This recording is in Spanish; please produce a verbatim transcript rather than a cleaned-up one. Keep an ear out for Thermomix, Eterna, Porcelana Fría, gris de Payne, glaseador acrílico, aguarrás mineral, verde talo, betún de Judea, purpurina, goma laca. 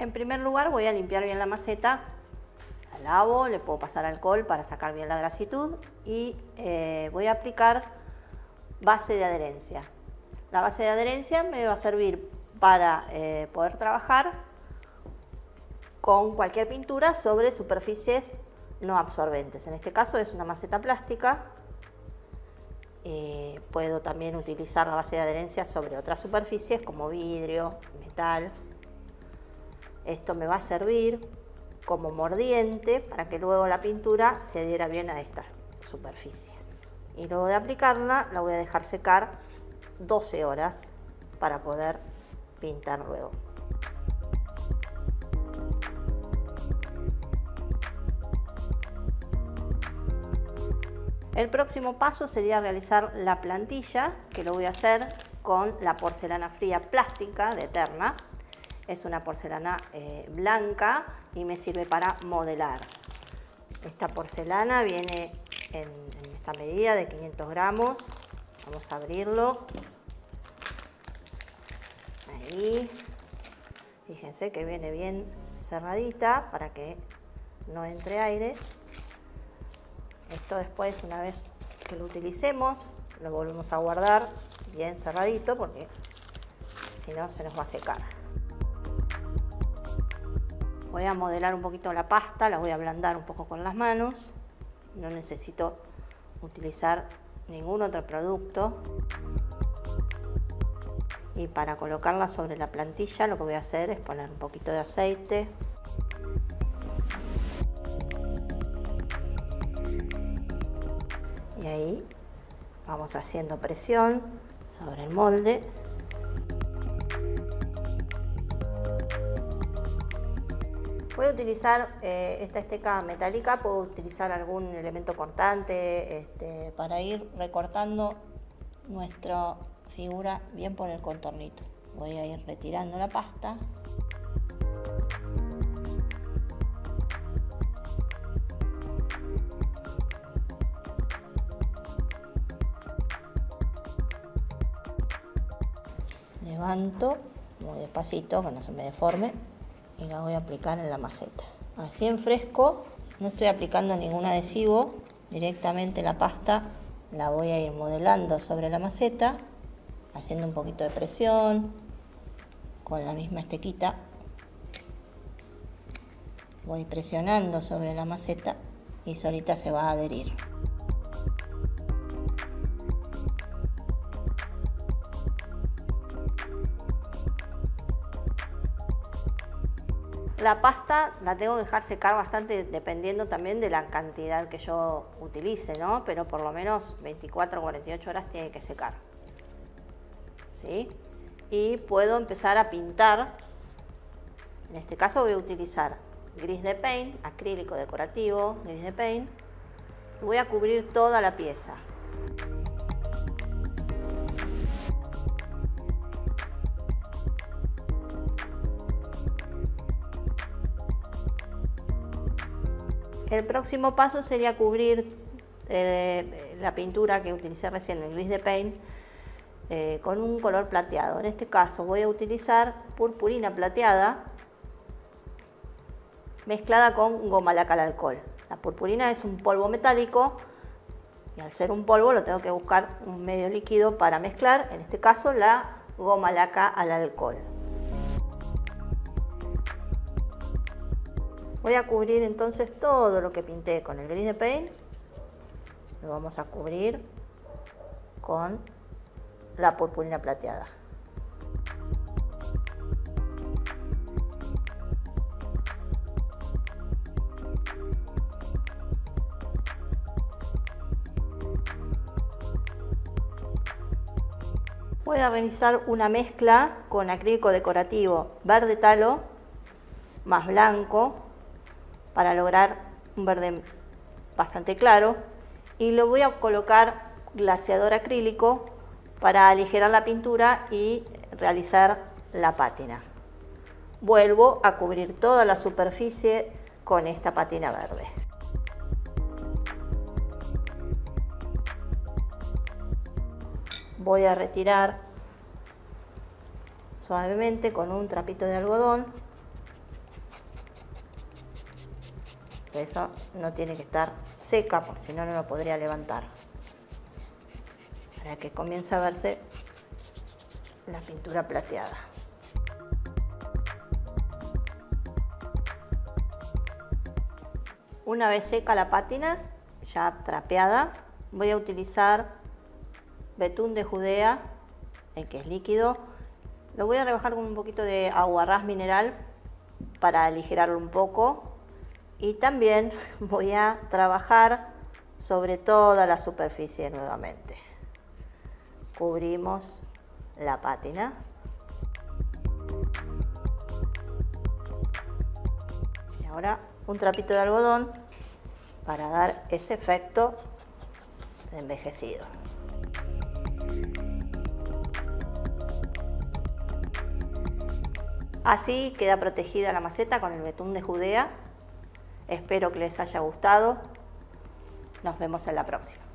En primer lugar voy a limpiar bien la maceta, la lavo, le puedo pasar alcohol para sacar bien la grasitud y eh, voy a aplicar base de adherencia. La base de adherencia me va a servir para eh, poder trabajar con cualquier pintura sobre superficies no absorbentes. En este caso es una maceta plástica. Eh, puedo también utilizar la base de adherencia sobre otras superficies como vidrio, metal. Esto me va a servir como mordiente para que luego la pintura se adhiera bien a esta superficie. Y luego de aplicarla la voy a dejar secar doce horas para poder pintar luego. El próximo paso sería realizar la plantilla, que lo voy a hacer con la porcelana fría plástica de Eterna. Es una porcelana eh, blanca y me sirve para modelar. Esta porcelana viene en, en esta medida de quinientos gramos. Vamos a abrirlo. Ahí. Fíjense que viene bien cerradita para que no entre aire. Esto después, una vez que lo utilicemos, lo volvemos a guardar bien cerradito porque si no se nos va a secar. Voy a modelar un poquito la pasta, la voy a ablandar un poco con las manos. No necesito utilizar ningún otro producto. Y para colocarla sobre la plantilla lo que voy a hacer es poner un poquito de aceite. Y ahí vamos haciendo presión sobre el molde. Voy a utilizar eh, esta esteca metálica, puedo utilizar algún elemento cortante este, para ir recortando nuestra figura bien por el contornito. Voy a ir retirando la pasta. Levanto muy despacito, que no se me deforme, y la voy a aplicar en la maceta. Así en fresco, no estoy aplicando ningún adhesivo, directamente la pasta la voy a ir modelando sobre la maceta, haciendo un poquito de presión, con la misma estequita. Voy presionando sobre la maceta y solita se va a adherir. La pasta la tengo que dejar secar bastante, dependiendo también de la cantidad que yo utilice, ¿no? Pero por lo menos veinticuatro o cuarenta y ocho horas tiene que secar, ¿sí? Y puedo empezar a pintar. En este caso voy a utilizar gris de Payne, acrílico decorativo, gris de Payne. Voy a cubrir toda la pieza. El próximo paso sería cubrir eh, la pintura que utilicé recién, el gris de Payne, eh, con un color plateado. En este caso voy a utilizar purpurina plateada mezclada con goma laca al alcohol. La purpurina es un polvo metálico y al ser un polvo lo tengo que buscar un medio líquido para mezclar, en este caso la goma laca al alcohol. Voy a cubrir entonces todo lo que pinté con el gris de Payne. Lo vamos a cubrir con la purpurina plateada. Voy a realizar una mezcla con acrílico decorativo verde talo más blanco, para lograr un verde bastante claro, y lo voy a colocar glaseador acrílico para aligerar la pintura y realizar la pátina. Vuelvo a cubrir toda la superficie con esta pátina verde. Voy a retirar suavemente con un trapito de algodón Por eso no tiene que estar seca, porque si no, no lo podría levantar. Para que comience a verse la pintura plateada. Una vez seca la pátina, ya trapeada, voy a utilizar betún de Judea, el que es líquido. Lo voy a rebajar con un poquito de aguarrás mineral para aligerarlo un poco. Y también voy a trabajar sobre toda la superficie nuevamente. Cubrimos la pátina. Y ahora un trapito de algodón para dar ese efecto de envejecido. Así queda protegida la maceta con el betún de Judea. Espero que les haya gustado. Nos vemos en la próxima.